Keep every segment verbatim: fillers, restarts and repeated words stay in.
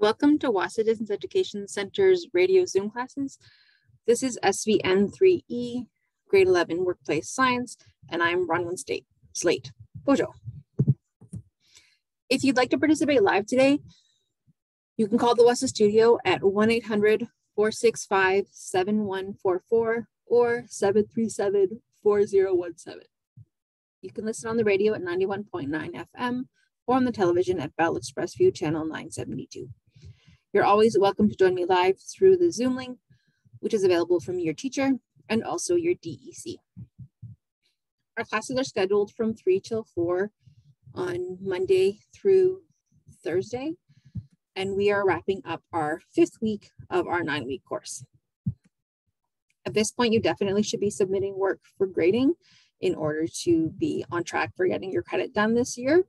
Welcome to Wahsa Distance Education Center's radio Zoom classes. This is S V N three E, grade eleven workplace science, and I'm Bronwyn State, Slate. Bojo. If you'd like to participate live today, you can call the Wahsa Studio at one eight hundred, four six five, seven one four four or seven three seven, four zero one seven. You can listen on the radio at ninety-one point nine F M or on the television at Bell Express View channel nine seventy-two. You're always welcome to join me live through the Zoom link, which is available from your teacher and also your D E C. Our classes are scheduled from three till four on Monday through Thursday, and we are wrapping up our fifth week of our nine-week course. At this point, you definitely should be submitting work for grading in order to be on track for getting your credit done this year.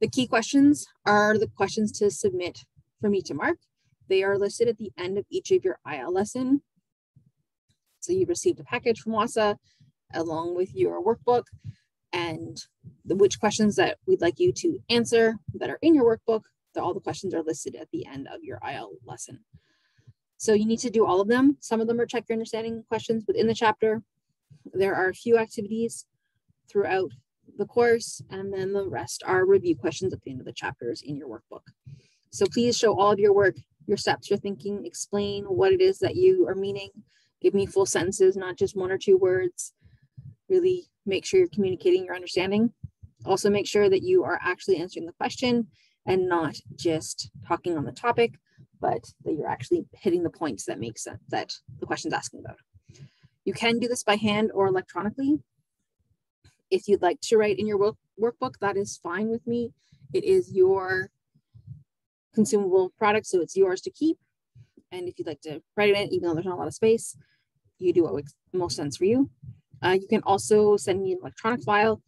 The key questions are the questions to submit for me to mark. They are listed at the end of each of your I L lesson. So you received a package from Wahsa along with your workbook and the, which questions that we'd like you to answer that are in your workbook. So all the questions are listed at the end of your I L lesson. So you need to do all of them. Some of them are check your understanding questions within the chapter. There are a few activities throughout the course, and then the rest are review questions at the end of the chapters in your workbook. So please show all of your work, your steps, your thinking, explain what it is that you are meaning. Give me full sentences, not just one or two words. Really make sure you're communicating your understanding. Also make sure that you are actually answering the question and not just talking on the topic, but that you're actually hitting the points that make sense, that the question's asking about. You can do this by hand or electronically. If you'd like to write in your work workbook, that is fine with me. It is your consumable product, so it's yours to keep. And if you'd like to write it in, even though there's not a lot of space, you do what makes most sense for you. Uh, you can also send me an electronic file.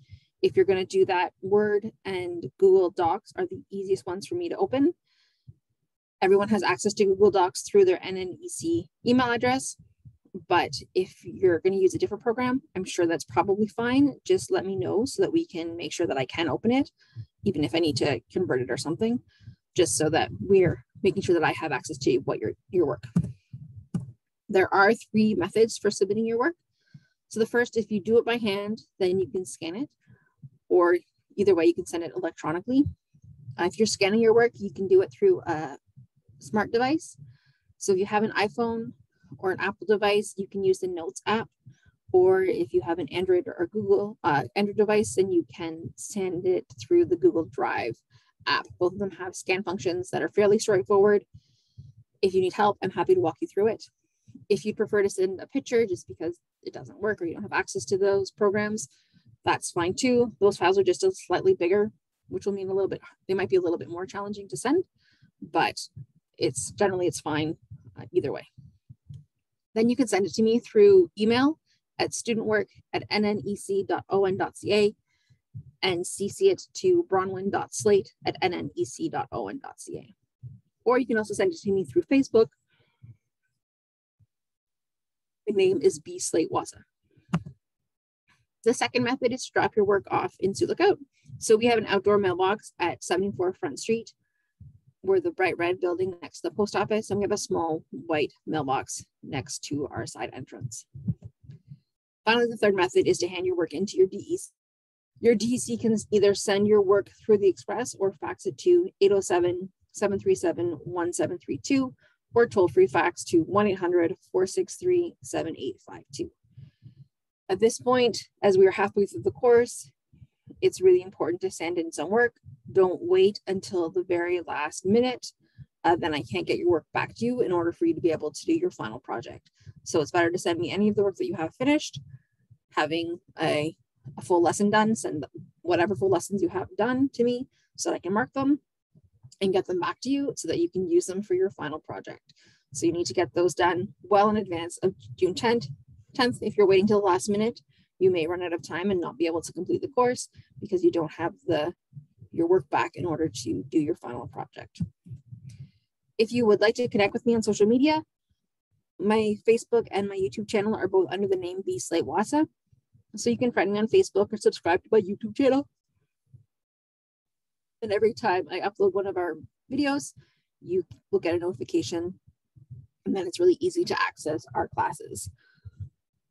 If you're going to do that, Word and Google Docs are the easiest ones for me to open. Everyone has access to Google Docs through their N N E C email address. But if you're going to use a different program, I'm sure that's probably fine. Just let me know so that we can make sure that I can open it, even if I need to convert it or something, just so that we're making sure that I have access to what your, your work. There are three methods for submitting your work. So the first, if you do it by hand, then you can scan it, or either way, you can send it electronically. Uh, if you're scanning your work, you can do it through a smart device. So if you have an iPhone or an Apple device, you can use the Notes app, or if you have an Android or Google uh, Android device, then you can send it through the Google Drive app. Both of them have scan functions that are fairly straightforward. If you need help, I'm happy to walk you through it. If you prefer to send a picture just because it doesn't work or you don't have access to those programs, that's fine too. Those files are just a slightly bigger, which will mean a little bit, they might be a little bit more challenging to send, but it's generally, it's fine uh, either way. Then you can send it to me through email at studentwork at N N E C dot O N dot C A and C C it to bronwyn dot slate at N N E C dot O N dot C A. Or you can also send it to me through Facebook. The name is BSlate Wahsa. The second method is to drop your work off in Sioux Lookout. So we have an outdoor mailbox at seventy-four Front Street. We're the bright red building next to the post office, and we have a small white mailbox next to our side entrance. Finally, the third method is to hand your work into your D E C. Your D E C can either send your work through the express or fax it to eight oh seven, seven three seven, one seven three two or toll-free fax to one eight hundred, four six three, seven eight five two. At this point, as we are halfway through the course, it's really important to send in some work. Don't wait until the very last minute. Uh, then I can't get your work back to you in order for you to be able to do your final project. So it's better to send me any of the work that you have finished, having a, a full lesson done, send whatever full lessons you have done to me so that I can mark them and get them back to you so that you can use them for your final project. So you need to get those done well in advance of June tenth. If you're waiting till the last minute, you may run out of time and not be able to complete the course because you don't have the your work back in order to do your final project. If you would like to connect with me on social media, my Facebook and my YouTube channel are both under the name BSlate Wahsa. So you can find me on Facebook or subscribe to my YouTube channel. And every time I upload one of our videos, you will get a notification, and then it's really easy to access our classes.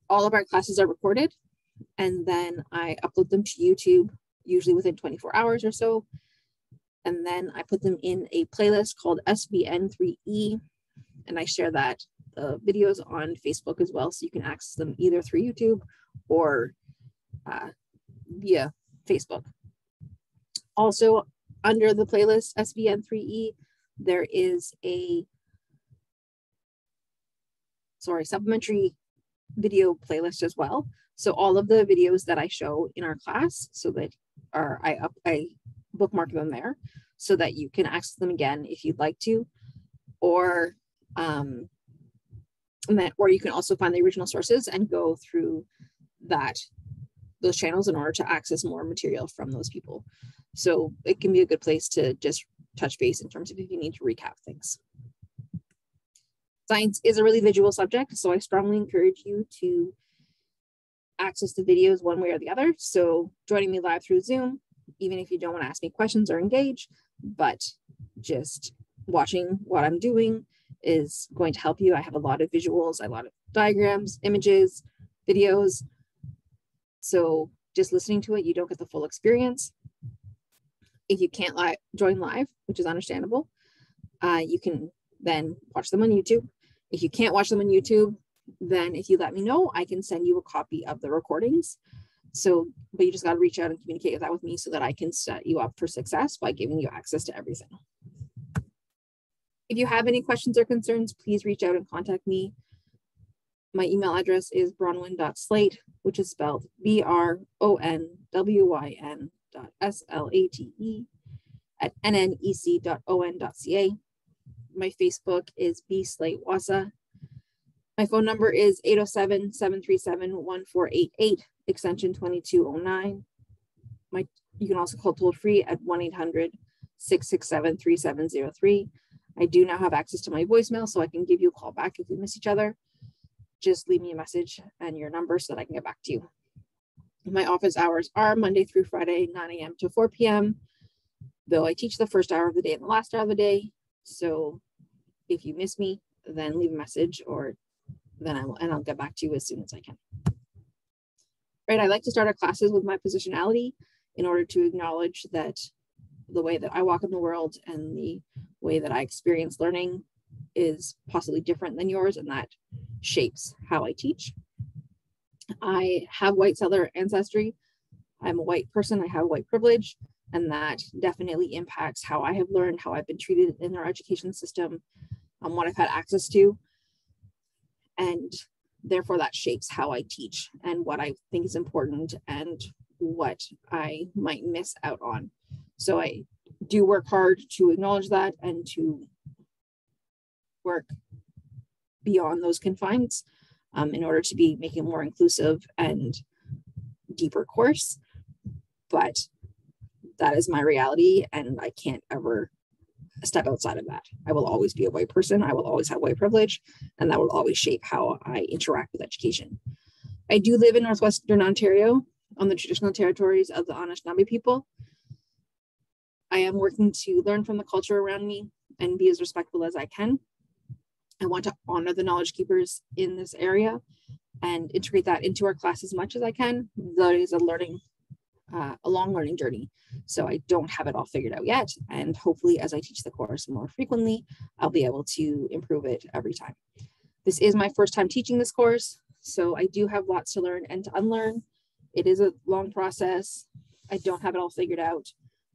All of our classes are recorded, and then I upload them to YouTube, usually within twenty-four hours or so. And then I put them in a playlist called S V N three E, and I share that uh, videos on Facebook as well, so you can access them either through YouTube or uh, via Facebook. Also, under the playlist S V N three E, there is a sorry supplementary video playlist as well. So all of the videos that I show in our class, so that are I up I bookmark them there, so that you can access them again if you'd like to, or um, and then, or you can also find the original sources and go through that those channels in order to access more material from those people. So it can be a good place to just touch base in terms of if you need to recap things. Science is a really visual subject, so I strongly encourage you to access the videos one way or the other. So joining me live through Zoom, even if you don't want to ask me questions or engage, but just watching what I'm doing is going to help you. I have a lot of visuals, a lot of diagrams, images, videos. So just listening to it, you don't get the full experience. If you can't li- join live, which is understandable, uh, you can then watch them on YouTube. If you can't watch them on YouTube, then if you let me know, I can send you a copy of the recordings. So, but you just got to reach out and communicate that with me so that I can set you up for success by giving you access to everything. If you have any questions or concerns, please reach out and contact me. My email address is bronwyn dot slate, which is spelled B R O N W Y N dot S L A T E at N N E C dot O N dot C A. My Facebook is BSlate Wahsa. My phone number is eight oh seven, seven three seven, one four eight eight, extension twenty-two oh nine. My, you can also call toll free at one eight hundred, six six seven, three seven zero three. I do now have access to my voicemail, so I can give you a call back if we miss each other. Just leave me a message and your number so that I can get back to you. My office hours are Monday through Friday, nine A M to four P M, though I teach the first hour of the day and the last hour of the day. So if you miss me, then leave a message, or then I will, and I'll get back to you as soon as I can. Right, I like to start our classes with my positionality in order to acknowledge that the way that I walk in the world and the way that I experience learning is possibly different than yours, and that shapes how I teach. I have white settler ancestry. I'm a white person, I have white privilege, and that definitely impacts how I have learned, how I've been treated in our education system, um, what I've had access to. And therefore that shapes how I teach and what I think is important and what I might miss out on. So I do work hard to acknowledge that and to work beyond those confines um, in order to be making a more inclusive and deeper course. But that is my reality, and I can't ever step outside of that. I will always be a white person. I will always have white privilege, and that will always shape how I interact with education. I do live in Northwestern Ontario on the traditional territories of the Anishinaabe people. I am working to learn from the culture around me and be as respectful as I can. I want to honor the knowledge keepers in this area and integrate that into our class as much as I can. That is a learning, uh, a long learning journey. So I don't have it all figured out yet. And hopefully as I teach the course more frequently, I'll be able to improve it every time. This is my first time teaching this course, so I do have lots to learn and to unlearn. It is a long process. I don't have it all figured out.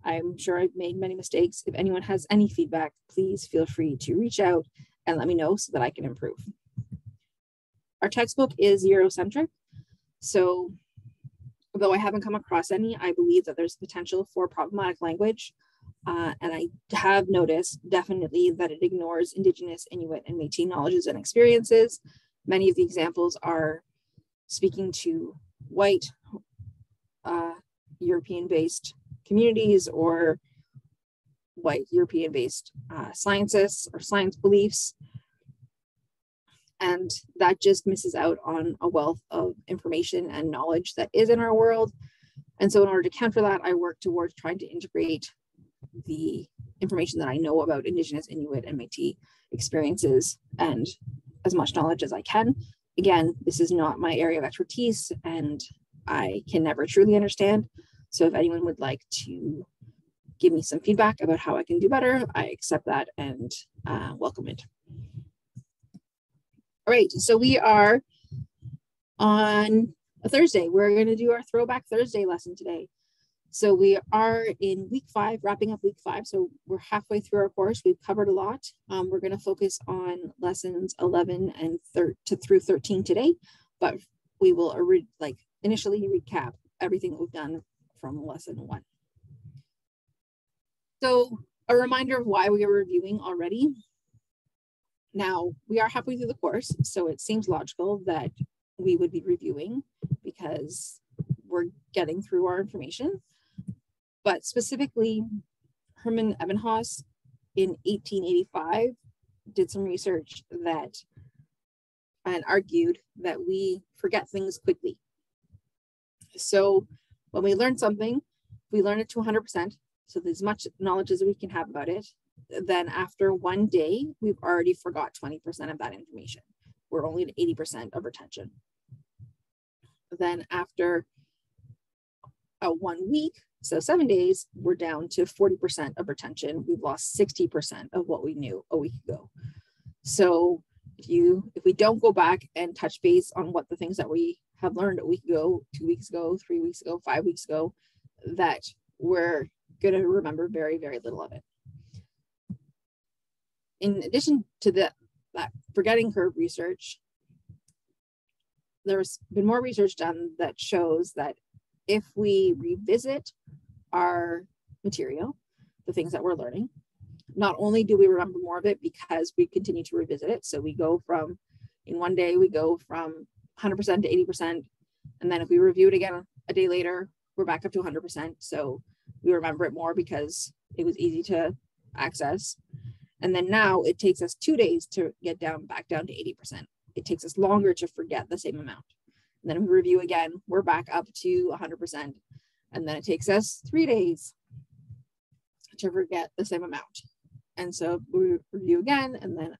I'm sure I've made many mistakes. If anyone has any feedback, please feel free to reach out and let me know so that I can improve. Our textbook is Eurocentric. So although I haven't come across any, I believe that there's potential for problematic language. Uh, and I have noticed definitely that it ignores Indigenous, Inuit, and Métis knowledges and experiences. Many of the examples are speaking to white uh, European-based communities or white European-based uh, scientists or science beliefs. And that just misses out on a wealth of information and knowledge that is in our world. And so in order to counter that, I work towards trying to integrate the information that I know about Indigenous, Inuit, and Métis experiences and as much knowledge as I can. Again, this is not my area of expertise and I can never truly understand. So if anyone would like to give me some feedback about how I can do better, I accept that and uh, welcome it. All right, so we are on a Thursday. We're going to do our Throwback Thursday lesson today. So we are in week five, wrapping up week five. So we're halfway through our course. We've covered a lot. Um, we're going to focus on lessons eleven and to through thirteen today, but we will re like initially recap everything that we've done from lesson one. So a reminder of why we are reviewing already. Now we are halfway through the course, so it seems logical that we would be reviewing because we're getting through our information. But specifically, Hermann Ebbinghaus in eighteen eighty-five did some research that and argued that we forget things quickly. So when we learn something, we learn it to one hundred percent, so there's as much knowledge as we can have about it. Then after one day, we've already forgot twenty percent of that information. We're only at eighty percent of retention. Then after uh, one week, so seven days, we're down to forty percent of retention. We've lost sixty percent of what we knew a week ago. So if you, if we don't go back and touch base on what the things that we have learned a week ago, two weeks ago, three weeks ago, five weeks ago, that we're going to remember very, very little of it. In addition to the, that forgetting curve research, there's been more research done that shows that if we revisit our material, the things that we're learning, not only do we remember more of it because we continue to revisit it. So we go from, in one day, we go from one hundred percent to eighty percent. And then if we review it again a day later, we're back up to one hundred percent. So we remember it more because it was easy to access. And then now it takes us two days to get down back down to eighty percent. It takes us longer to forget the same amount. And then if we review again, we're back up to one hundred percent. And then it takes us three days to forget the same amount. And so we review again, and then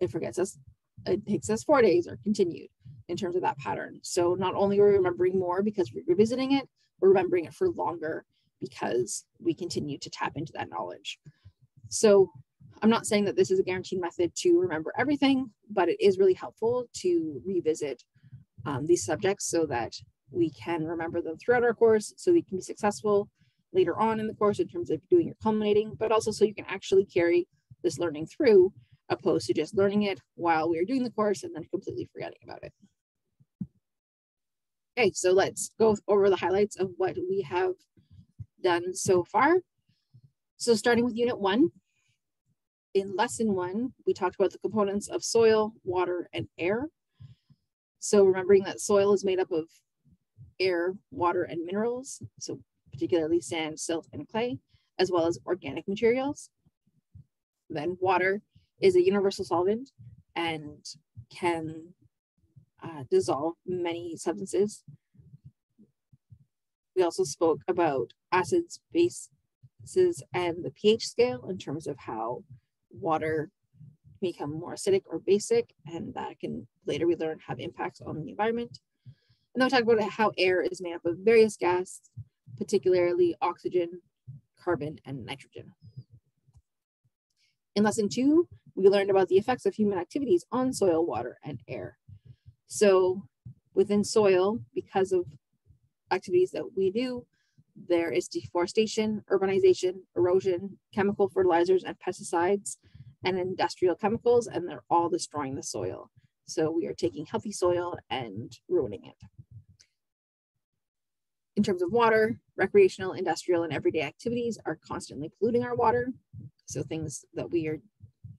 it forgets us. It takes us four days or continued in terms of that pattern. So not only are we remembering more because we're revisiting it, we're remembering it for longer because we continue to tap into that knowledge. So I'm not saying that this is a guaranteed method to remember everything, but it is really helpful to revisit Um, these subjects so that we can remember them throughout our course, so we can be successful later on in the course in terms of doing your culminating, but also so you can actually carry this learning through, opposed to just learning it while we're doing the course and then completely forgetting about it. Okay, so let's go over the highlights of what we have done so far. So starting with unit one, in lesson one, we talked about the components of soil, water, and air. So remembering that soil is made up of air, water, and minerals, so particularly sand, silt, and clay, as well as organic materials. Then water is a universal solvent and can uh, dissolve many substances. We also spoke about acids, bases, and the pH scale in terms of how water become more acidic or basic, and that can later we learn have impacts on the environment. And then we talk about how air is made up of various gases, particularly oxygen, carbon, and nitrogen. In lesson two, we learned about the effects of human activities on soil, water, and air. So within soil, because of activities that we do, there is deforestation, urbanization, erosion, chemical fertilizers, and pesticides, and industrial chemicals, and they're all destroying the soil. So we are taking healthy soil and ruining it. In terms of water, recreational, industrial, and everyday activities are constantly polluting our water. So things that we are,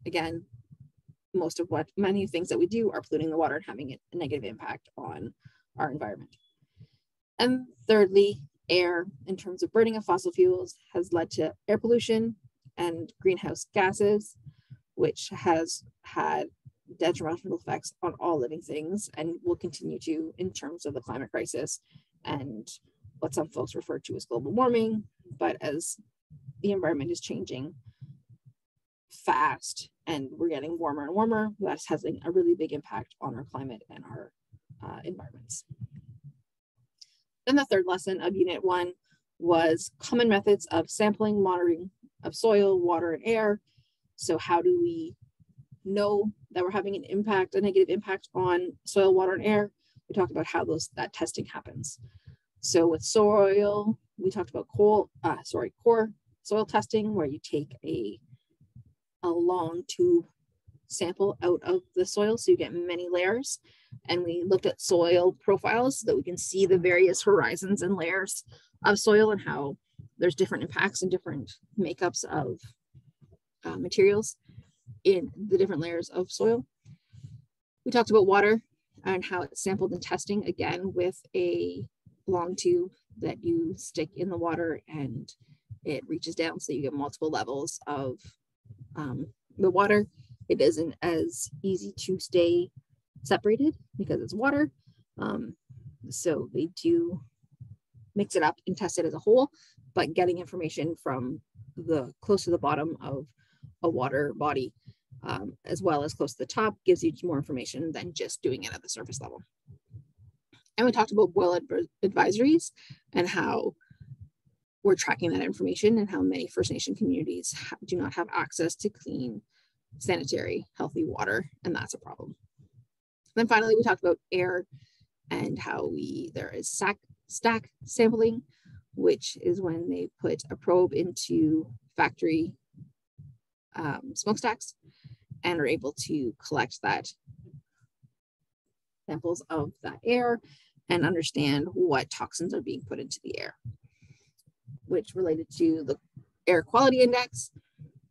again, most of what, many things that we do are polluting the water and having a negative impact on our environment. And thirdly, air, in terms of burning of fossil fuels, has led to air pollution and greenhouse gases, which has had detrimental effects on all living things and will continue to in terms of the climate crisis and what some folks refer to as global warming. But as the environment is changing, fast, and we're getting warmer and warmer. That's having a really big impact on our climate and our uh, environments. Then the third lesson of unit one was common methods of sampling, monitoring of soil, water, and air. So how do we know that we're having an impact, a negative impact on soil, water, and air? We talked about how those that testing happens. So with soil, we talked about coal, uh, sorry, core soil testing, where you take a, a long tube sample out of the soil, so you get many layers. And we looked at soil profiles so that we can see the various horizons and layers of soil and how there's different impacts and different makeups of uh, materials in the different layers of soil. We talked about water and how it's sampled in testing, again, with a long tube that you stick in the water and it reaches down, so you get multiple levels of um, the water. It isn't as easy to stay separated because it's water. Um, so they do mix it up and test it as a whole, but getting information from the close to the bottom of a water body, um, as well as close to the top, gives you more information than just doing it at the surface level. And we talked about boil adv advisories and how we're tracking that information and how many First Nation communities do not have access to clean, sanitary, healthy water, and that's a problem. And then finally, we talked about air and how we there is sac stack sampling, which is when they put a probe into factory um, smokestacks and are able to collect that samples of that air and understand what toxins are being put into the air, which related to the air quality index,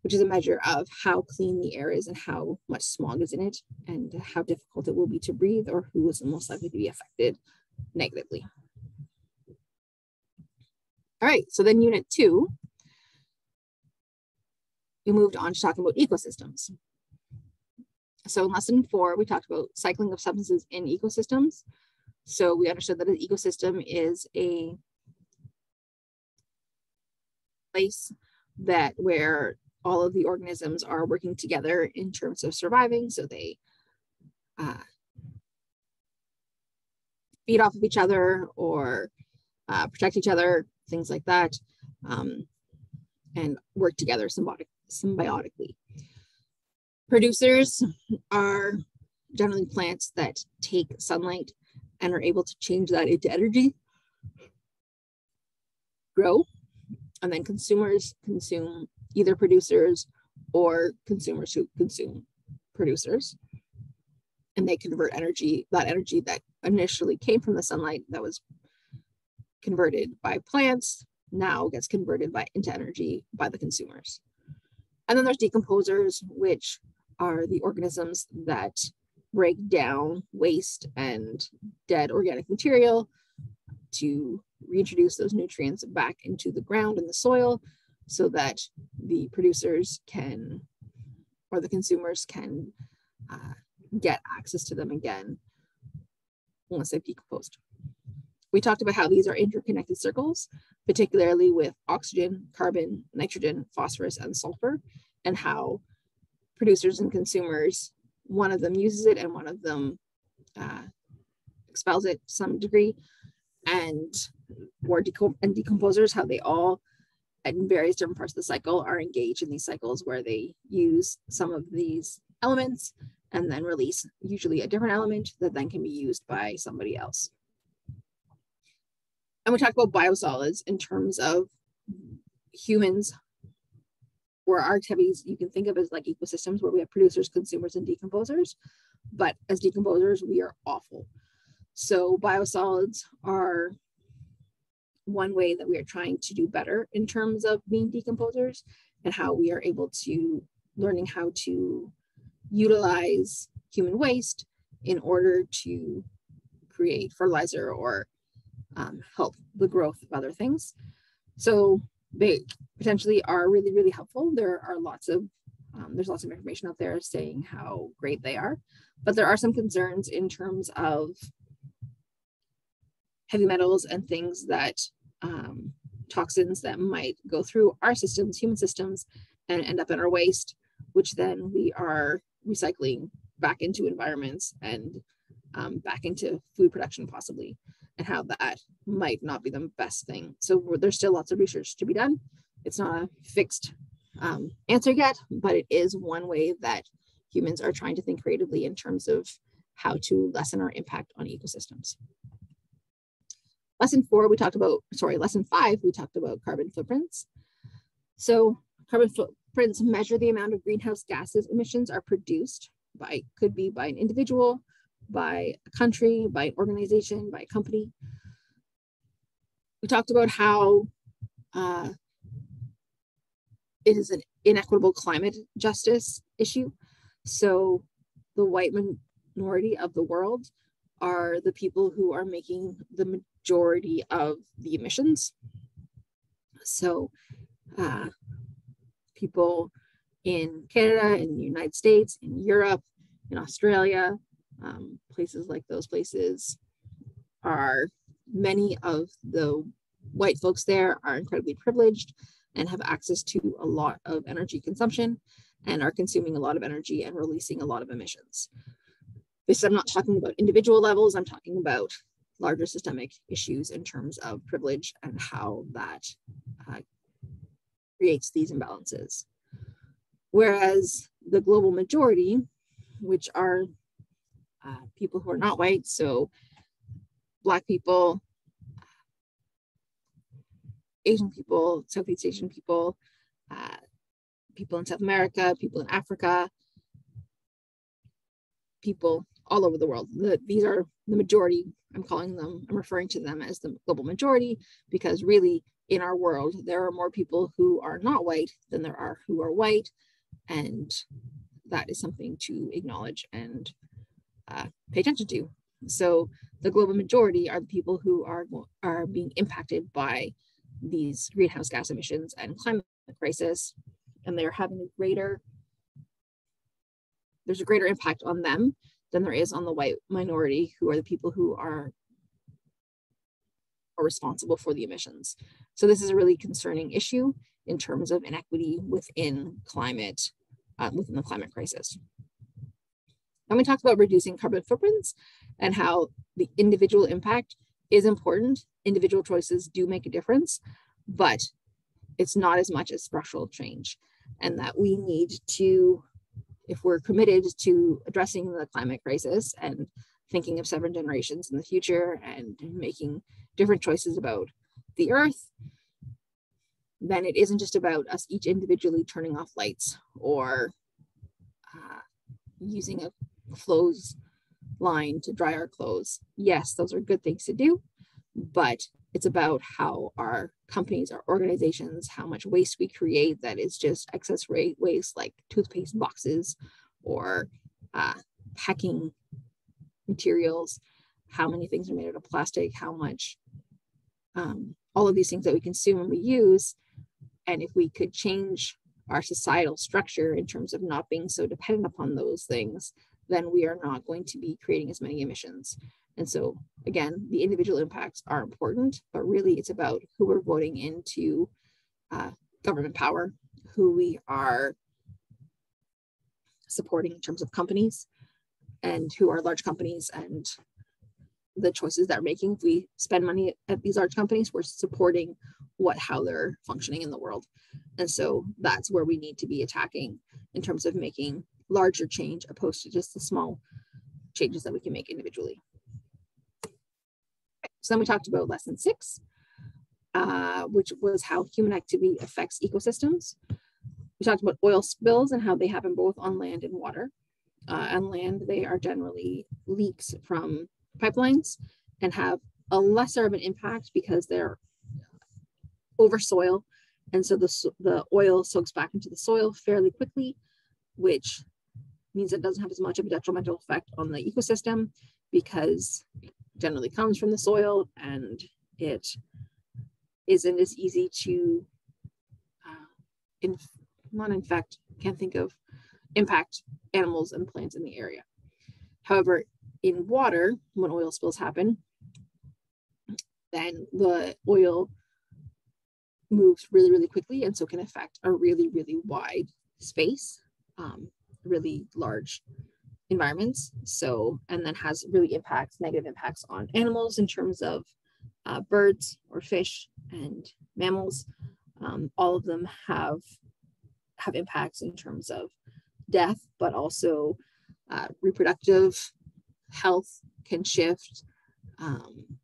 which is a measure of how clean the air is and how much smog is in it and how difficult it will be to breathe or who is most likely to be affected negatively. All right, so then unit two, we moved on to talking about ecosystems. So in lesson four, we talked about cycling of substances in ecosystems. So we understood that an ecosystem is a place that where all of the organisms are working together in terms of surviving. So they uh, feed off of each other or uh, protect each other, things like that, um, and work together symbiotic, symbiotically. Producers are generally plants that take sunlight and are able to change that into energy, grow, and then consumers consume either producers or consumers who consume producers. And they convert energy, that energy that initially came from the sunlight that was converted by plants, now gets converted by, into energy by the consumers. And then there's decomposers, which are the organisms that break down waste and dead organic material to reintroduce those nutrients back into the ground and the soil, so that the producers can, or the consumers can uh, get access to them again once they've decomposed. We talked about how these are interconnected circles, particularly with oxygen, carbon, nitrogen, phosphorus, and sulfur, and how producers and consumers, one of them uses it and one of them uh, expels it to some degree, and or decom- and decomposers, how they all in various different parts of the cycle are engaged in these cycles where they use some of these elements and then release usually a different element that then can be used by somebody else. And we talked about biosolids in terms of humans, where our activities you can think of as like ecosystems where we have producers, consumers, and decomposers, but as decomposers, we are awful. So biosolids are one way that we are trying to do better in terms of being decomposers and how we are able to learning how to utilize human waste in order to create fertilizer or um, help the growth of other things. So they potentially are really, really helpful. There are lots of, um, there's lots of information out there saying how great they are, but there are some concerns in terms of heavy metals and things that um, toxins that might go through our systems, human systems, and end up in our waste which then we are recycling back into environments and um, back into food production possibly, and how that might not be the best thing. So we're, there's still lots of research to be done. It's not a fixed um, answer yet, but it is one way that humans are trying to think creatively in terms of how to lessen our impact on ecosystems. Lesson four, we talked about, sorry, lesson five, we talked about carbon footprints. So carbon footprints measure the amount of greenhouse gases emissions are produced by, could be by an individual, by a country, by an organization, by a company. We talked about how uh, it is an inequitable climate justice issue. So the white minority of the world are the people who are making the majority of the emissions. So uh, people in Canada, in the United States, in Europe, in Australia, um, places like those places are, many of the white folks there are incredibly privileged and have access to a lot of energy consumption and are consuming a lot of energy and releasing a lot of emissions. This, I'm not talking about individual levels, I'm talking about larger systemic issues in terms of privilege and how that uh, creates these imbalances. Whereas the global majority, which are uh, people who are not white, so Black people, Asian people, Southeast Asian people, uh, people in South America, people in Africa, people all over the world. The, these are the majority. I'm calling them, I'm referring to them as the global majority, because really in our world, there are more people who are not white than there are who are white. And that is something to acknowledge and uh, pay attention to. So the global majority are the people who are, are being impacted by these greenhouse gas emissions and climate crisis, and they're having a greater, there's a greater impact on them than there is on the white minority, who are the people who are, are responsible for the emissions. So this is a really concerning issue in terms of inequity within climate, uh, within the climate crisis. And we talked about reducing carbon footprints and how the individual impact is important. Individual choices do make a difference, but it's not as much as structural change, and that we need to, if we're committed to addressing the climate crisis and thinking of seven generations in the future and making different choices about the earth, then it isn't just about us each individually turning off lights or uh, using a clothes line to dry our clothes. Yes, those are good things to do, but it's about how our companies, our organizations, how much waste we create that is just excess rate waste, like toothpaste boxes or uh, packing materials, how many things are made out of plastic, how much, um, all of these things that we consume and we use. And if we could change our societal structure in terms of not being so dependent upon those things, then we are not going to be creating as many emissions. And so again, the individual impacts are important, but really it's about who we're voting into uh, government power, who we are supporting in terms of companies, and who are large companies, and the choices that we're making. If we spend money at these large companies, we're supporting what, how they're functioning in the world. And so that's where we need to be attacking in terms of making larger change, opposed to just the small changes that we can make individually. So then we talked about lesson six, uh, which was how human activity affects ecosystems. We talked about oil spills and how they happen both on land and water. Uh, on land, they are generally leaks from pipelines and have a lesser of an impact because they're over soil. And so the, the oil soaks back into the soil fairly quickly, which means it doesn't have as much of a detrimental effect on the ecosystem, because it generally comes from the soil and it isn't as easy to, uh, in, not in fact, can't think of, impact animals and plants in the area. However, in water, when oil spills happen, then the oil moves really, really quickly, and so can affect a really, really wide space. um, really large environments. So, and then has really impacts, negative impacts on animals in terms of uh, birds or fish and mammals. Um, all of them have, have impacts in terms of death, but also uh, reproductive health can shift. Um,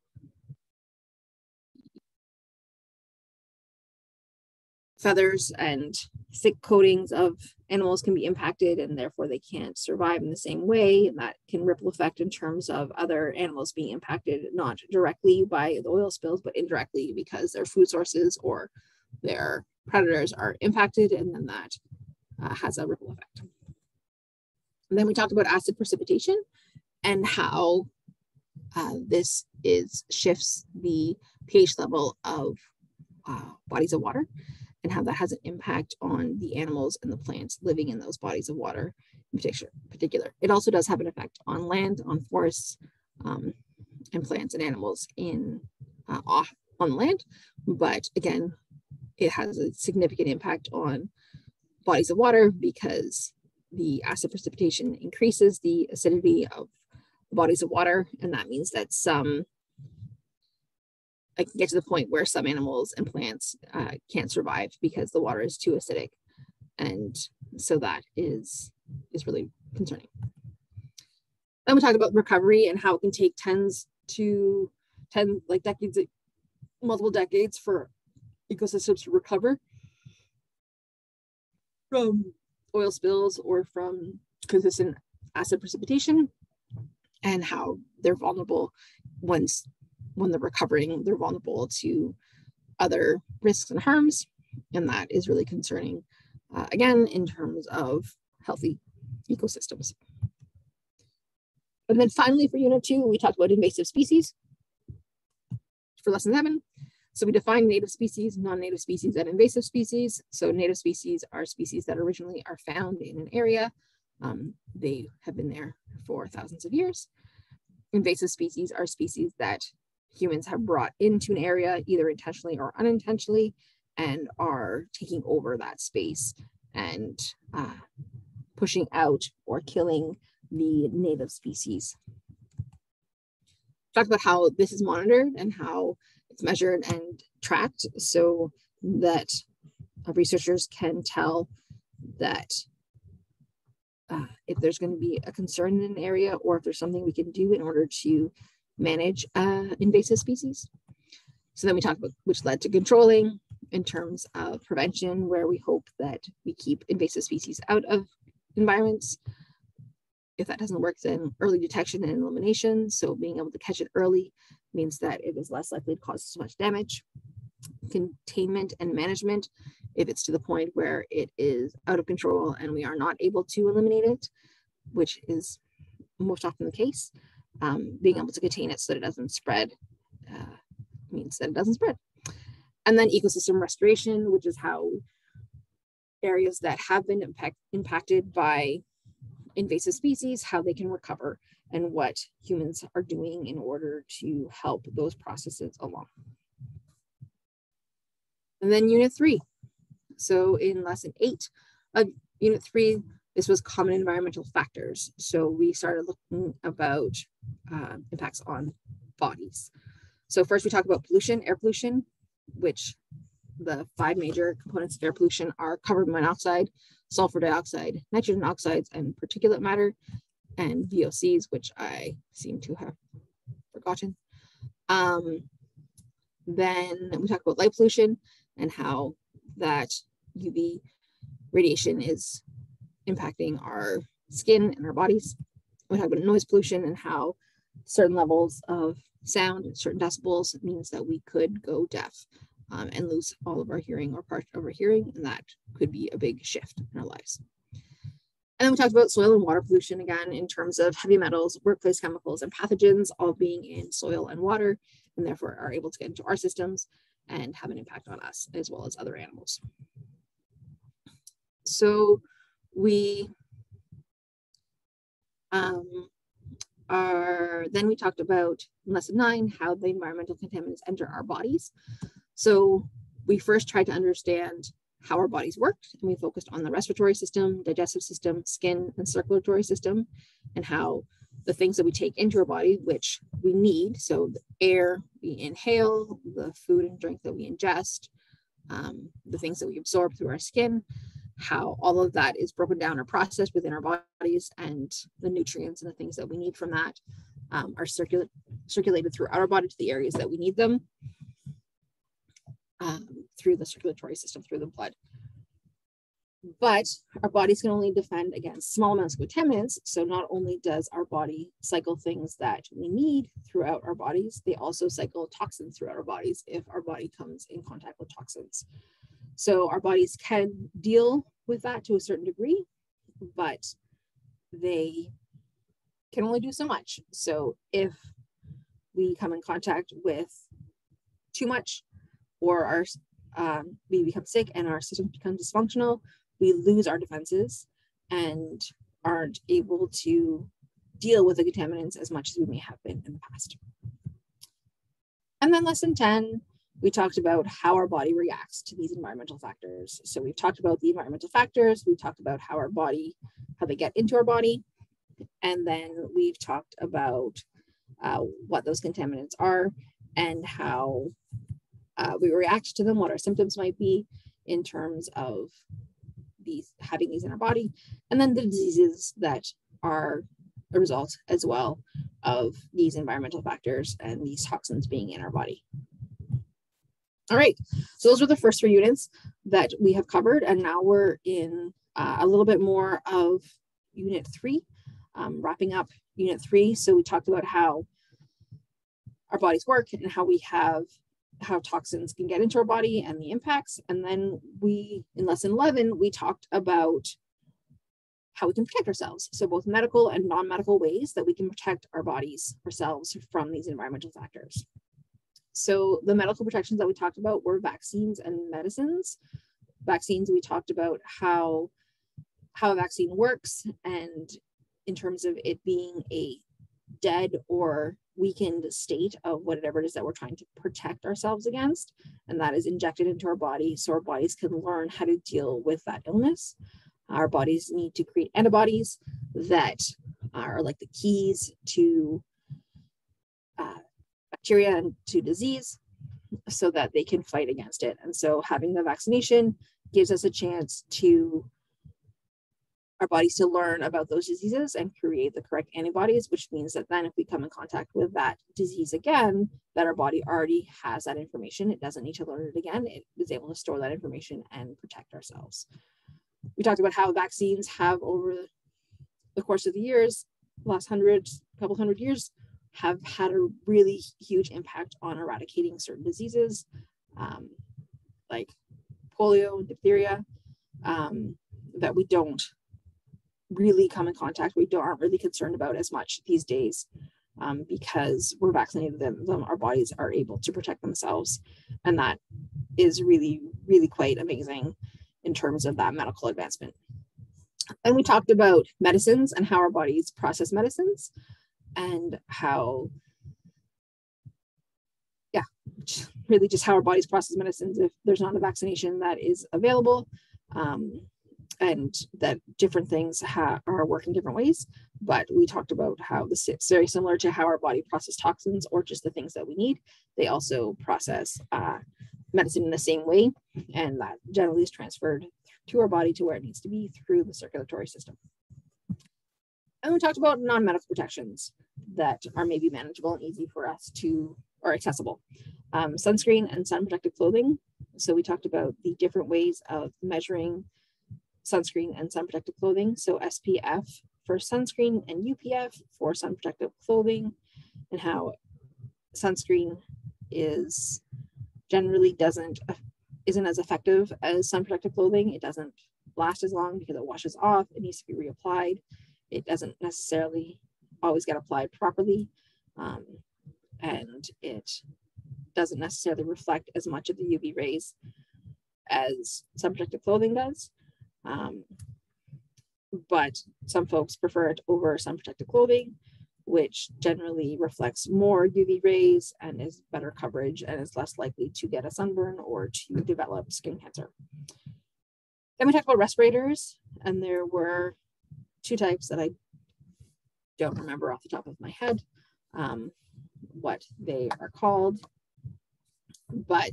feathers and thick coatings of animals can be impacted, and therefore they can't survive in the same way. And that can ripple effect in terms of other animals being impacted, not directly by the oil spills, but indirectly because their food sources or their predators are impacted, and then that uh, has a ripple effect. And then we talked about acid precipitation and how uh, this is shifts the pH level of uh, bodies of water, and how that has an impact on the animals and the plants living in those bodies of water in particular. It also does have an effect on land, on forests, um, and plants and animals in uh, off, on land, but again, it has a significant impact on bodies of water because the acid precipitation increases the acidity of the bodies of water. And that means that some, I can get to the point where some animals and plants uh, can't survive because the water is too acidic. And so that is, is really concerning. Then we talked about recovery and how it can take tens to ten, like decades, multiple decades for ecosystems to recover from oil spills or from consistent acid precipitation, and how they're vulnerable once when they're recovering, they're vulnerable to other risks and harms. And that is really concerning, uh, again, in terms of healthy ecosystems. And then finally, for unit two, we talked about invasive species for lesson seven. So we define native species, non-native species, and invasive species. So native species are species that originally are found in an area. Um, they have been there for thousands of years. Invasive species are species that humans have brought into an area, either intentionally or unintentionally, and are taking over that space and uh, pushing out or killing the native species. Talked about how this is monitored and how it's measured and tracked, so that researchers can tell that uh, if there's going to be a concern in an area, or if there's something we can do in order to manage uh, invasive species. So then we talked about, which led to controlling in terms of prevention, where we hope that we keep invasive species out of environments. If that doesn't work, then early detection and elimination. So being able to catch it early means that it is less likely to cause so much damage. Containment and management, if it's to the point where it is out of control and we are not able to eliminate it, which is most often the case, um, being able to contain it so that it doesn't spread uh, means that it doesn't spread. And then ecosystem restoration, which is how areas that have been impact impacted by invasive species, how they can recover, and what humans are doing in order to help those processes along. And then unit three. So in lesson eight of unit three, this was common environmental factors. So we started looking about uh, impacts on bodies. So first we talked about pollution, air pollution, which the five major components of air pollution are carbon monoxide, sulfur dioxide, nitrogen oxides, and particulate matter, and V O Cs, which I seem to have forgotten. Um, then we talked about light pollution and how that U V radiation is impacting our skin and our bodies. We talked about noise pollution and how certain levels of sound, certain decibels, means that we could go deaf Um, and lose all of our hearing or part of our hearing, and that could be a big shift in our lives. And then we talked about soil and water pollution again in terms of heavy metals, workplace chemicals, and pathogens all being in soil and water, and therefore are able to get into our systems and have an impact on us as well as other animals. So we um, are, then we talked about in lesson nine, how the environmental contaminants enter our bodies. So we first tried to understand how our bodies worked, and we focused on the respiratory system, digestive system, skin, and circulatory system, and how the things that we take into our body, which we need, so the air we inhale, the food and drink that we ingest, um, the things that we absorb through our skin, how all of that is broken down or processed within our bodies, and the nutrients and the things that we need from that um, are circula- circulated throughout our body to the areas that we need them. Um, through the circulatory system, through the blood. But our bodies can only defend against small amounts of contaminants. So not only does our body cycle things that we need throughout our bodies, they also cycle toxins throughout our bodies if our body comes in contact with toxins. So our bodies can deal with that to a certain degree, but they can only do so much. So if we come in contact with too much, or our, um, we become sick and our system becomes dysfunctional, we lose our defenses and aren't able to deal with the contaminants as much as we may have been in the past. And then lesson ten, we talked about how our body reacts to these environmental factors. So we've talked about the environmental factors, we talked about how our body, how they get into our body, and then we've talked about uh, what those contaminants are and how Uh, we react to them, what our symptoms might be in terms of these, having these in our body, and then the diseases that are a result as well of these environmental factors and these toxins being in our body. All right, so those were the first three units that we have covered, and now we're in uh, a little bit more of unit three, um, wrapping up unit three. So we talked about how our bodies work and how we have how toxins can get into our body and the impacts. And then we, in lesson eleven, we talked about how we can protect ourselves. So both medical and non-medical ways that we can protect our bodies, ourselves, from these environmental factors. So the medical protections that we talked about were vaccines and medicines. Vaccines, we talked about how, how a vaccine works, and in terms of it being a dead or weakened state of whatever it is that we're trying to protect ourselves against, and that is injected into our body so our bodies can learn how to deal with that illness. Our bodies need to create antibodies that are like the keys to uh, bacteria and to disease so that they can fight against it. And so having the vaccination gives us a chance to our bodies to learn about those diseases and create the correct antibodies, which means that then if we come in contact with that disease again, that our body already has that information. It doesn't need to learn it again. It is able to store that information and protect ourselves. We talked about how vaccines have, over the course of the years, last hundred, couple hundred years, have had a really huge impact on eradicating certain diseases, um, like polio, diphtheria, um, that we don't really come in contact, we don't, aren't really concerned about as much these days um, because we're vaccinated them, them, our bodies are able to protect themselves. And that is really, really quite amazing in terms of that medical advancement. And we talked about medicines and how our bodies process medicines and how, yeah, really just how our bodies process medicines if there's not a vaccination that is available. Um, and that different things ha are working different ways, but we talked about how this is very similar to how our body processes toxins or just the things that we need. They also process uh, medicine in the same way, and that generally is transferred to our body to where it needs to be through the circulatory system. And we talked about non-medical protections that are maybe manageable and easy for us to, or accessible. Um, sunscreen and sun protective clothing. So we talked about the different ways of measuring sunscreen and sun protective clothing. So S P F for sunscreen and U P F for sun protective clothing, and how sunscreen is generally doesn't, isn't as effective as sun protective clothing. It doesn't last as long because it washes off. It needs to be reapplied. It doesn't necessarily always get applied properly. Um, and it doesn't necessarily reflect as much of the U V rays as sun protective clothing does. Um, but some folks prefer it over sun protective clothing, which generally reflects more U V rays and is better coverage and is less likely to get a sunburn or to develop skin cancer. Then we talked about respirators, and there were two types that I don't remember off the top of my head um, what they are called, but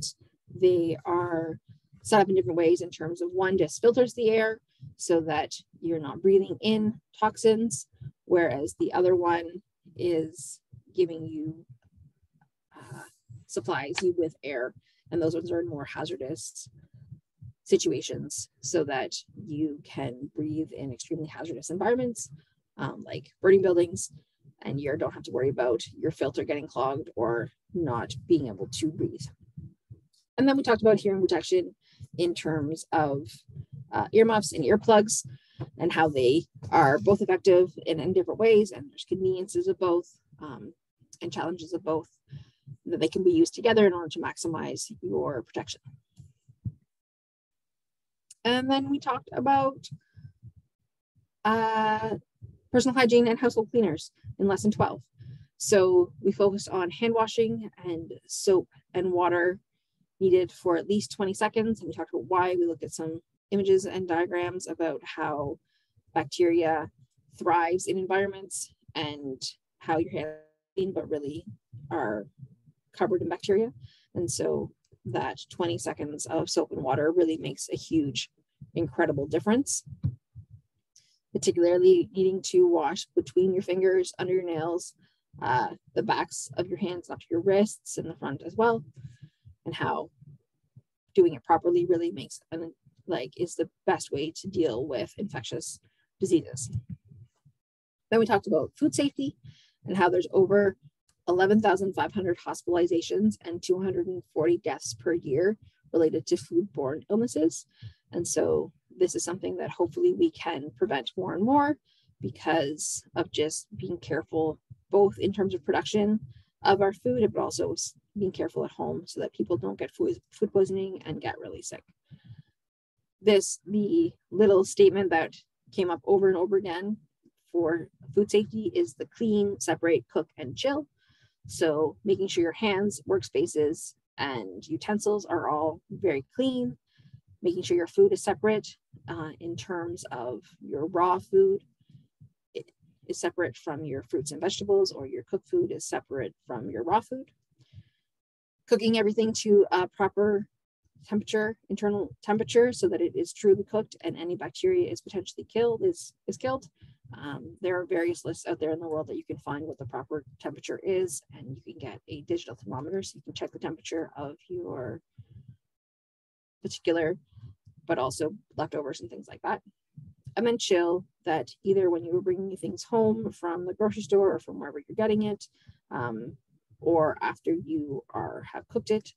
they are set up in different ways in terms of one just filters the air so that you're not breathing in toxins, whereas the other one is giving you uh, supplies you with air, and those ones are in more hazardous situations so that you can breathe in extremely hazardous environments um, like burning buildings, and you don't have to worry about your filter getting clogged or not being able to breathe. And then we talked about hearing protection in terms of uh, earmuffs and earplugs and how they are both effective in, in different ways, and there's conveniences of both um, and challenges of both, that they can be used together in order to maximize your protection. And then we talked about uh, personal hygiene and household cleaners in lesson twelve. So we focused on hand washing and soap and water needed for at least twenty seconds. And we talked about why. We looked at some images and diagrams about how bacteria thrives in environments and how your hands are clean, but really are covered in bacteria. And so that twenty seconds of soap and water really makes a huge, incredible difference, particularly needing to wash between your fingers, under your nails, uh, the backs of your hands, up to your wrists and the front as well, and how doing it properly really makes an, like is the best way to deal with infectious diseases. Then we talked about food safety and how there's over eleven thousand five hundred hospitalizations and two hundred forty deaths per year related to foodborne illnesses. And so this is something that hopefully we can prevent more and more because of just being careful, both in terms of production of our food, but also being careful at home so that people don't get food poisoning and get really sick. This, the little statement that came up over and over again for food safety is the clean, separate, cook, and chill. So making sure your hands, workspaces, and utensils are all very clean, making sure your food is separate uh, in terms of your raw food it is separate from your fruits and vegetables, or your cooked food is separate from your raw food. Cooking everything to a proper temperature, internal temperature, so that it is truly cooked and any bacteria is potentially killed, is, is killed. Um, there are various lists out there in the world that you can find what the proper temperature is, and you can get a digital thermometer so you can check the temperature of your particular, but also leftovers and things like that. And then chill, that either when you were bringing things home from the grocery store or from wherever you're getting it, um, or after you are have cooked it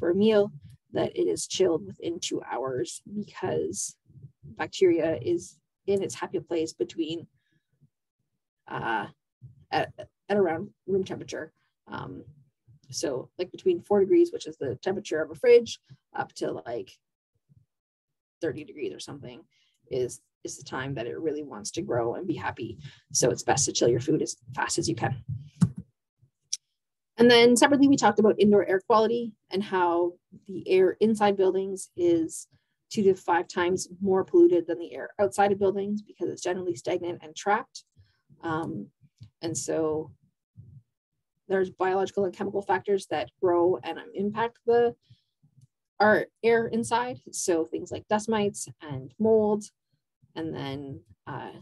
for a meal, that it is chilled within two hours because bacteria is in its happy place between uh, at, at around room temperature. Um, so like between four degrees, which is the temperature of a fridge, up to like thirty degrees or something is, is the time that it really wants to grow and be happy. So it's best to chill your food as fast as you can. And then separately, we talked about indoor air quality and how the air inside buildings is two to five times more polluted than the air outside of buildings because it's generally stagnant and trapped. Um, and so there's biological and chemical factors that grow and impact the our air inside. So things like dust mites and mold, and then uh,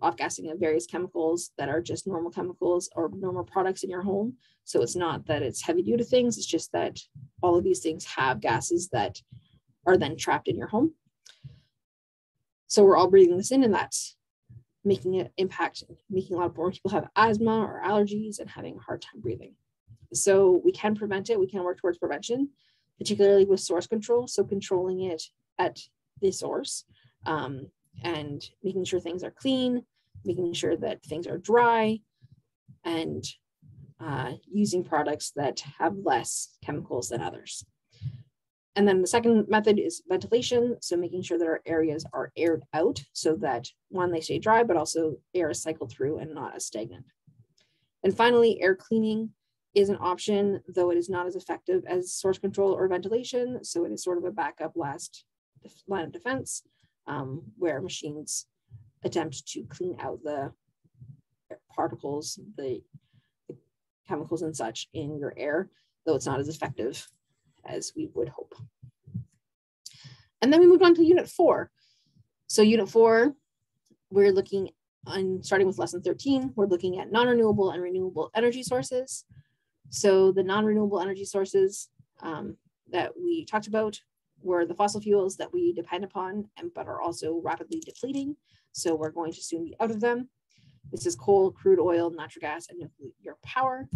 off-gassing of various chemicals that are just normal chemicals or normal products in your home. So it's not that it's heavy due to things, it's just that all of these things have gases that are then trapped in your home. So we're all breathing this in, and that's making an impact, making a lot of more people have asthma or allergies and having a hard time breathing. So we can prevent it, we can work towards prevention, particularly with source control. So controlling it at the source um, and making sure things are clean, making sure that things are dry, and uh, using products that have less chemicals than others. And then the second method is ventilation. So making sure that our areas are aired out so that one, they stay dry, but also air is cycled through and not as stagnant. And finally, air cleaning is an option, though it is not as effective as source control or ventilation. So it is sort of a backup last line of defense. um, where machines attempt to clean out the particles, the, the chemicals and such in your air, though it's not as effective as we would hope. And then we moved on to unit four. So unit four, we're looking on, starting with lesson thirteen, we're looking at non-renewable and renewable energy sources. So the non-renewable energy sources um, that we talked about were the fossil fuels that we depend upon, and but are also rapidly depleting. So we're going to soon be out of them. This is coal, crude oil, natural gas, and nuclear power.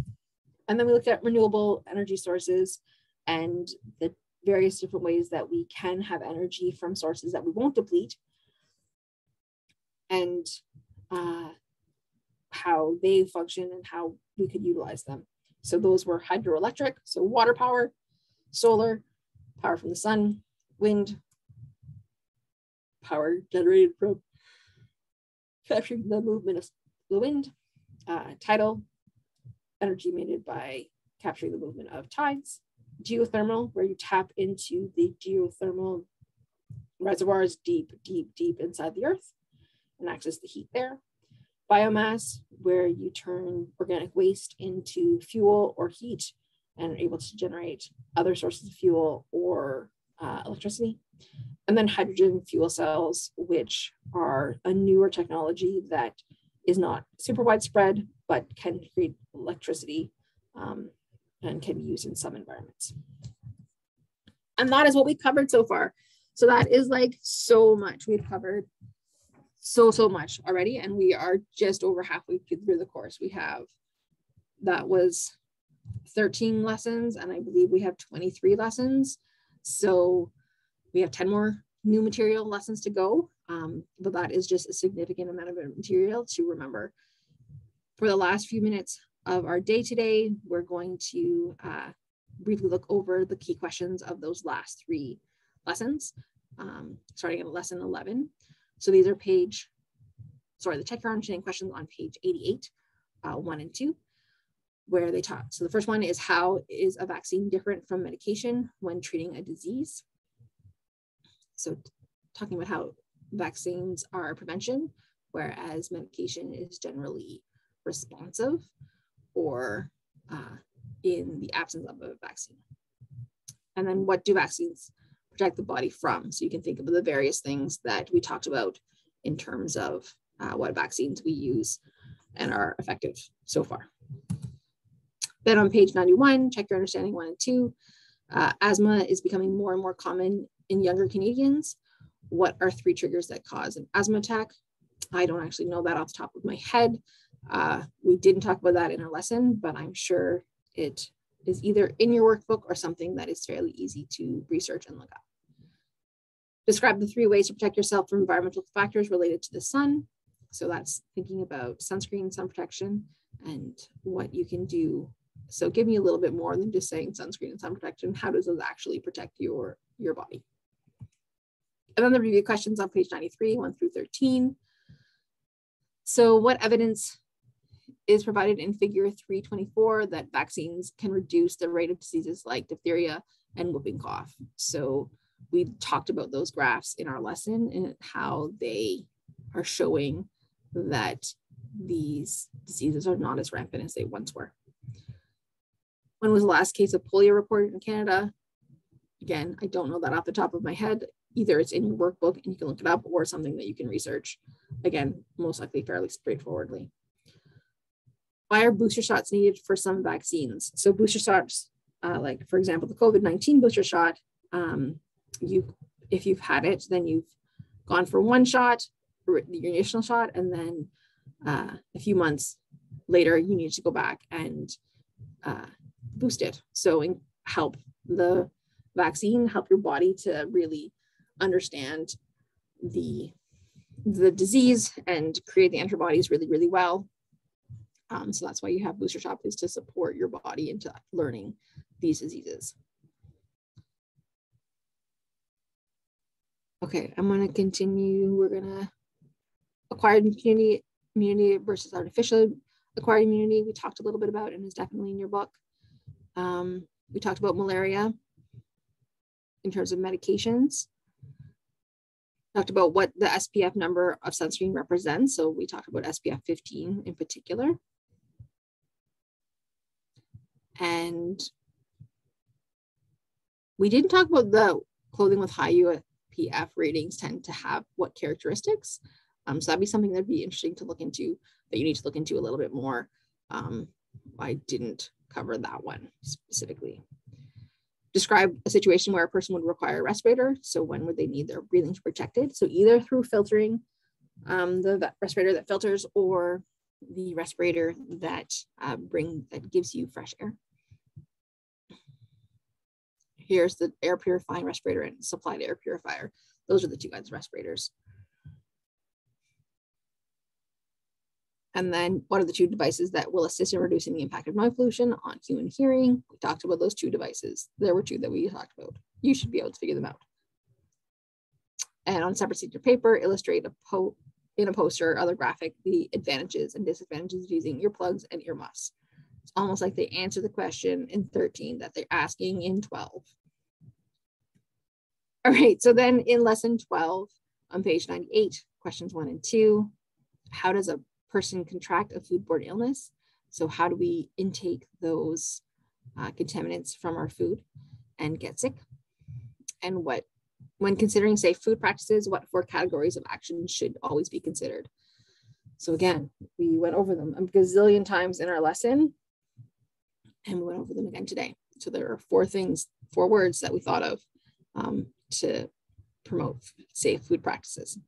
And then we looked at renewable energy sources and the various different ways that we can have energy from sources that we won't deplete, and uh, how they function and how we could utilize them. So those were hydroelectric, so water power, solar, power from the sun, wind, power generated from capturing the movement of the wind, uh, tidal, energy made by capturing the movement of tides, geothermal, where you tap into the geothermal reservoirs deep, deep, deep inside the earth and access the heat there. Biomass, where you turn organic waste into fuel or heat and are able to generate other sources of fuel or uh, electricity. And then hydrogen fuel cells, which are a newer technology that is not super widespread, but can create electricity um, and can be used in some environments. And that is what we've covered so far. So that is like so much. We've covered so, so much already. And we are just over halfway through the course. We have, that was thirteen lessons, and I believe we have twenty-three lessons. So we have ten more new material lessons to go. Um, but that is just a significant amount of material to remember. For the last few minutes of our day today, we're going to uh, briefly look over the key questions of those last three lessons, um, starting at lesson eleven. So these are page, sorry, the check your understanding questions on page eighty-eight, uh, one and two, where they talk. So the first one is, how is a vaccine different from medication when treating a disease? So talking about how vaccines are prevention, whereas medication is generally responsive or uh, in the absence of a vaccine. And then what do vaccines protect the body from? So you can think of the various things that we talked about in terms of uh, what vaccines we use and are effective so far. Then on page ninety-one, check your understanding one and two. Uh, asthma is becoming more and more common in younger Canadians. What are three triggers that cause an asthma attack? I don't actually know that off the top of my head. Uh, we didn't talk about that in our lesson, but I'm sure it is either in your workbook or something that is fairly easy to research and look up. Describe the three ways to protect yourself from environmental factors related to the sun. So that's thinking about sunscreen, sun protection, and what you can do. So give me a little bit more than just saying sunscreen and sun protection. How does those actually protect your, your body? And then the review questions on page ninety-three, one through thirteen. So what evidence is provided in figure three twenty-four that vaccines can reduce the rate of diseases like diphtheria and whooping cough? So we talked about those graphs in our lesson and how they are showing that these diseases are not as rampant as they once were. When was the last case of polio reported in Canada? Again, I don't know that off the top of my head. Either it's in your workbook and you can look it up, or something that you can research. Again, most likely fairly straightforwardly. Why are booster shots needed for some vaccines? So booster shots, uh, like for example, the COVID nineteen booster shot, um, you, if you've had it, then you've gone for one shot, your initial shot, and then uh, a few months later, you need to go back and uh, boost it. So in, help the vaccine, help your body to really understand the, the disease and create the antibodies really, really well. Um, so that's why you have booster shots, is to support your body into learning these diseases. Okay, I'm gonna continue. We're gonna acquired immunity, immunity versus artificial acquired immunity. We talked a little bit about, and is definitely in your book. Um, we talked about malaria in terms of medications. talked about what the S P F number of sunscreen represents. So we talked about S P F fifteen in particular. And we didn't talk about the clothing with high U S P F ratings tend to have what characteristics. Um, so that'd be something that'd be interesting to look into, that you need to look into a little bit more. Um, I didn't cover that one specifically. Describe a situation where a person would require a respirator. So when would they need their breathing protected? So either through filtering um, the respirator that filters, or the respirator that uh, bring that gives you fresh air. Here's the air purifying respirator and supplied air purifier. Those are the two kinds of respirators. And then what are the two devices that will assist in reducing the impact of noise pollution on human hearing? We talked about those two devices. There were two that we talked about. You should be able to figure them out. And on a separate sheet of paper, illustrate a po in a poster or other graphic the advantages and disadvantages of using earplugs and earmuffs. It's almost like they answer the question in thirteen that they're asking in twelve. All right, so then in lesson twelve on page ninety-eight, questions one and two, how does a person contract a foodborne illness? So how do we intake those uh, contaminants from our food and get sick? And what, when considering safe food practices, what four categories of action should always be considered? So again, we went over them a gazillion times in our lesson, and we went over them again today. So there are four things, four words that we thought of um, to promote safe food practices.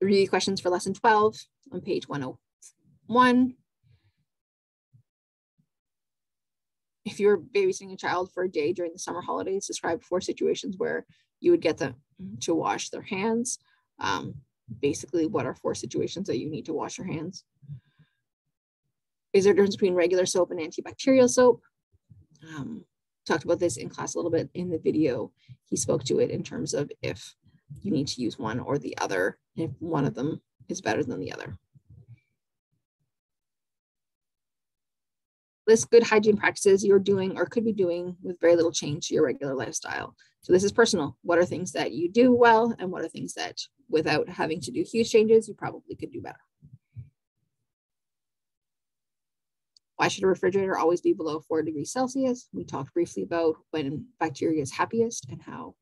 Three questions for lesson twelve on page one oh one. If you were babysitting a child for a day during the summer holidays, describe four situations where you would get them to wash their hands. Um, basically, what are four situations that you need to wash your hands? Is there a difference between regular soap and antibacterial soap? Um, talked about this in class a little bit in the video. He spoke to it in terms of if you need to use one or the other, if one of them is better than the other. List good hygiene practices you're doing or could be doing with very little change to your regular lifestyle. So this is personal. What are things that you do well, and what are things that without having to do huge changes, you probably could do better? Why should a refrigerator always be below four degrees Celsius? We talked briefly about when bacteria is happiest and how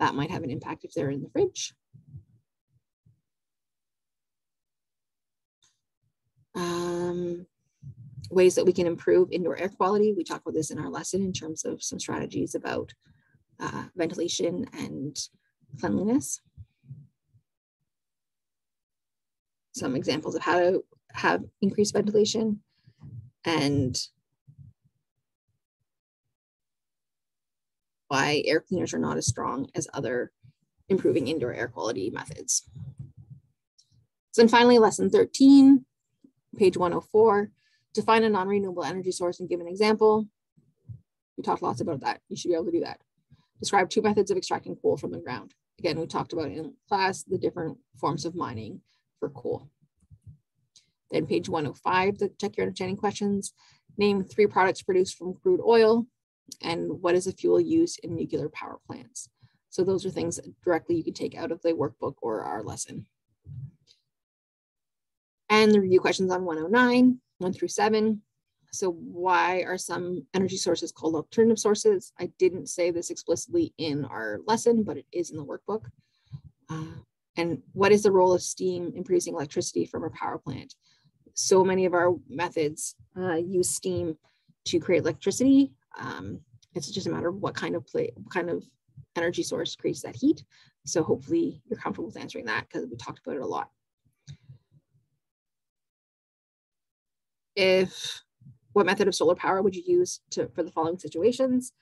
that might have an impact if they're in the fridge. Um, ways that we can improve indoor air quality. We talked about this in our lesson in terms of some strategies about uh, ventilation and cleanliness. Some examples of how to have increased ventilation, and why air cleaners are not as strong as other improving indoor air quality methods. So then finally, lesson thirteen, page one oh four, define a non-renewable energy source and give an example. We talked lots about that. You should be able to do that. Describe two methods of extracting coal from the ground. Again, we talked about in class the different forms of mining for coal. Then page one oh five, the check your understanding questions. Name three products produced from crude oil, and what is the fuel used in nuclear power plants? So those are things directly you can take out of the workbook or our lesson. And the review questions on one oh nine, one through seven. So why are some energy sources called alternative sources? I didn't say this explicitly in our lesson, but it is in the workbook. Uh, and what is the role of steam in producing electricity from a power plant? So many of our methods uh, use steam to create electricity. Um, it's just a matter of what kind of play, what kind of energy source creates that heat. So hopefully you're comfortable with answering that, because we talked about it a lot. If, what method of solar power would you use to, for the following situations?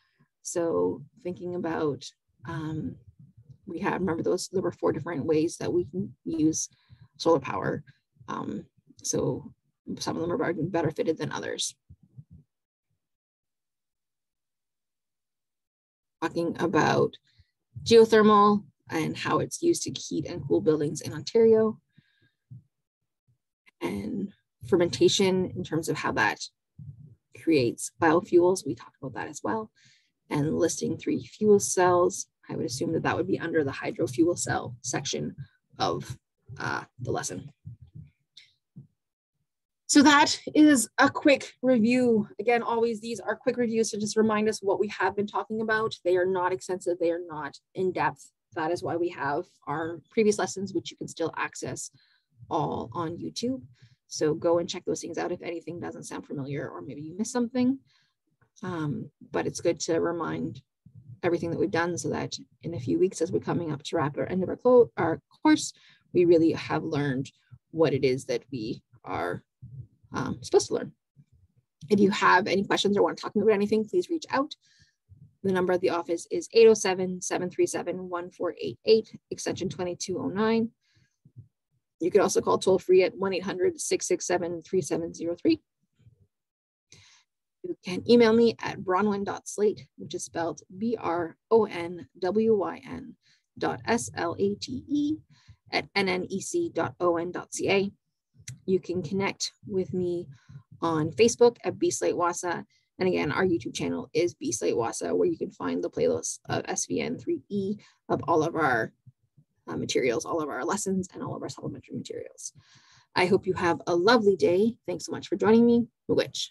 So thinking about, um, we had, remember those, there were four different ways that we can use solar power. Um, so some of them are better fitted than others. Talking about geothermal and how it's used to heat and cool buildings in Ontario, and fermentation in terms of how that creates biofuels. We talked about that as well, and listing three fuel cells, I would assume that that would be under the hydro fuel cell section of uh, the lesson. So that is a quick review. Again, always these are quick reviews to just remind us what we have been talking about. They are not extensive, they are not in depth. That is why we have our previous lessons, which you can still access all on YouTube. So go and check those things out if anything doesn't sound familiar or maybe you missed something. Um, but it's good to remind everything that we've done so that in a few weeks as we're coming up to wrap our end of our, our course, we really have learned what it is that we are um, supposed to learn. If you have any questions or want to talk about anything, please reach out. The number at the office is eight oh seven, seven three seven, one four eight eight, extension twenty-two oh nine. You can also call toll free at one eight hundred, six six seven, three seven zero three. You can email me at bronwyn dot slate, which is spelled B R O N W Y N dot S L A T E at N N E C dot O N dot C A. You can connect with me on Facebook at BSlate Wahsa. And again, our YouTube channel is BSlate Wahsa, where you can find the playlist of S V N three E of all of our uh, materials, all of our lessons, and all of our supplementary materials. I hope you have a lovely day. Thanks so much for joining me. Miigwech.